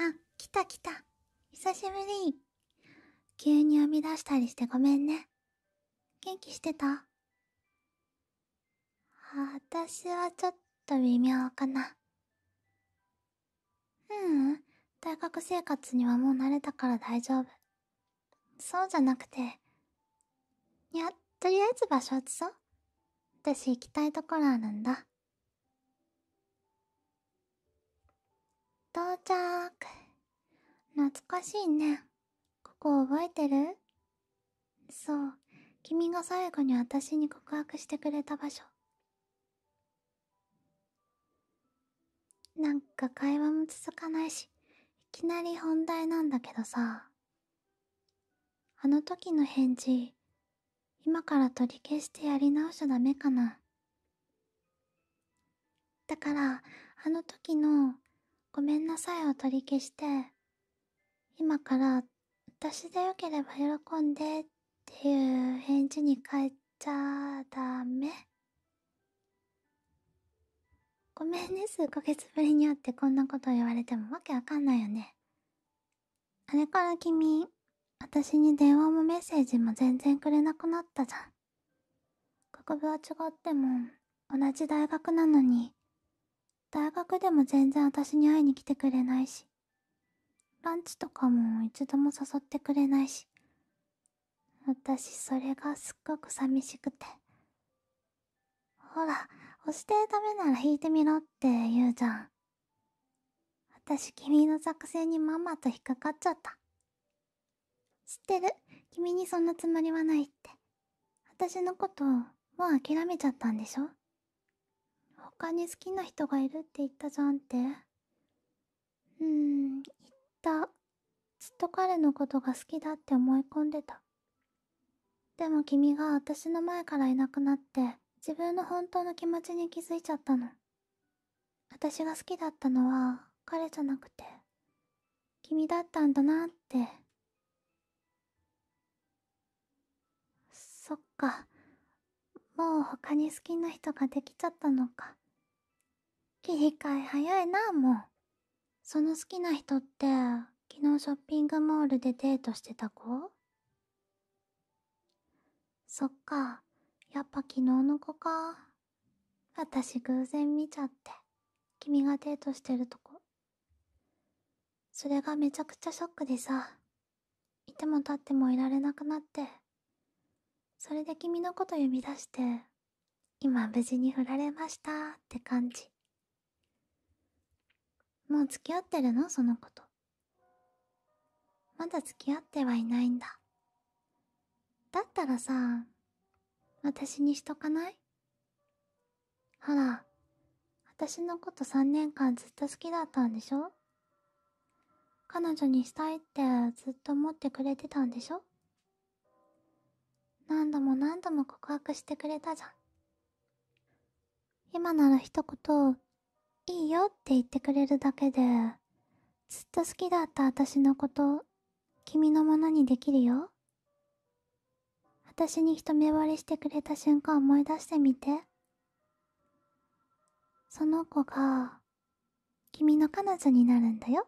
あ、来た来た。久しぶり。急に呼び出したりしてごめんね。元気してた？私はちょっと微妙かな。大学生活にはもう慣れたから大丈夫。そうじゃなくて、いや、とりあえず場所移そう。私行きたいところあるんだ。到着。懐かしいね。ここ覚えてる？そう、君が最後に私に告白してくれた場所。なんか会話も続かないし、いきなり本題なんだけどさ、あの時の返事、今から取り消してやり直しちゃダメかな。だから、あの時のごめんなさいを取り消して、今から私でよければ喜んでっていう返事に変えちゃダメ。ごめんね、数ヶ月ぶりに会ってこんなこと言われてもわけわかんないよね。あれから君、私に電話もメッセージも全然くれなくなったじゃん。学部は違っても、同じ大学なのに、大学でも全然私に会いに来てくれないし、ランチとかも一度も誘ってくれないし、私それがすっごく寂しくて。ほら、押してダメなら弾いてみろって言うじゃん。私君の作戦にまんまと引っかかっちゃった。知ってる、君にそんなつもりはないって。私のこともう諦めちゃったんでしょ？他に好きな人がいるって言ったじゃんって。言った。ずっと彼のことが好きだって思い込んでた。でも君が私の前からいなくなって、自分の本当の気持ちに気づいちゃったの。私が好きだったのは彼じゃなくて君だったんだなって。そっか、もう他に好きな人ができちゃったのか。切り替え早いな。もうその好きな人って、昨日ショッピングモールでデートしてた子？そっか、やっぱ昨日の子か。私偶然見ちゃって、君がデートしてるとこ。それがめちゃくちゃショックでさ、いても立ってもいられなくなって、それで君のこと呼び出して、今無事に振られましたって感じ。もう付き合ってるの？その子と。まだ付き合ってはいないんだ。だったらさ、私にしとかない？ほら、私のこと3年間ずっと好きだったんでしょ？彼女にしたいってずっと思ってくれてたんでしょ？何度も何度も告白してくれたじゃん。今なら一言、いいよって言ってくれるだけで、ずっと好きだった私のこと、君のものにできるよ。私に一目惚れしてくれた瞬間思い出してみて。その子が、君の彼女になるんだよ。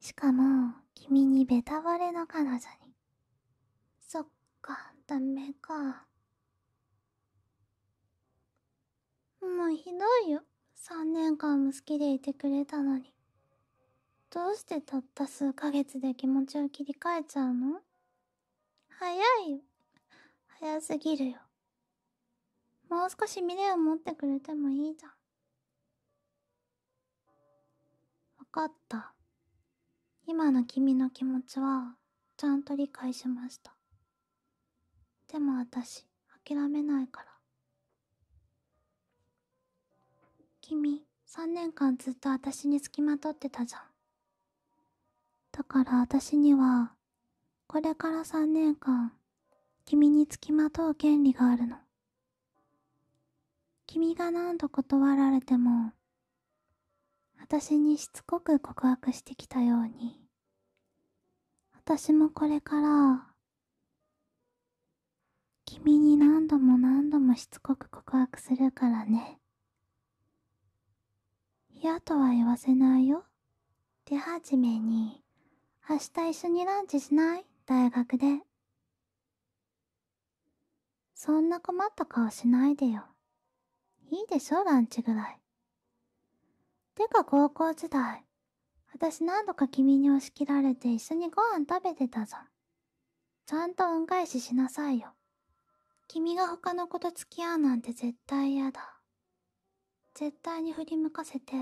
しかも、君にベタ惚れの彼女に。そっか、ダメか。もうひどいよ。3年間も好きでいてくれたのに。どうしてたった数ヶ月で気持ちを切り替えちゃうの？早いよ。早すぎるよ。もう少し未練を持ってくれてもいいじゃん。わかった。今の君の気持ちは、ちゃんと理解しました。でも私、諦めないから。君、3年間ずっと私に付きまとってたじゃん。だから私には、これから3年間、君に付きまとう権利があるの。君が何度断られても、私にしつこく告白してきたように、私もこれから、君に何度も何度もしつこく告白するからね。嫌とは言わせないよ、手始めに、明日一緒にランチしない？大学で。そんな困った顔しないでよ。いいでしょ、ランチぐらい。てか高校時代、私何度か君に押し切られて一緒にご飯食べてたじゃん。ちゃんと恩返ししなさいよ。君が他の子と付き合うなんて絶対嫌だ。絶対に振り向かせて、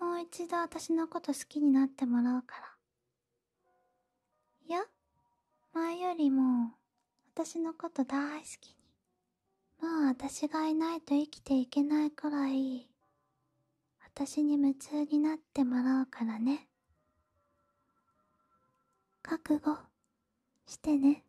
もう一度私のこと好きになってもらうから。いや、前よりも、私のこと大好きに。もう私がいないと生きていけないくらい、私に夢中になってもらうからね。覚悟してね。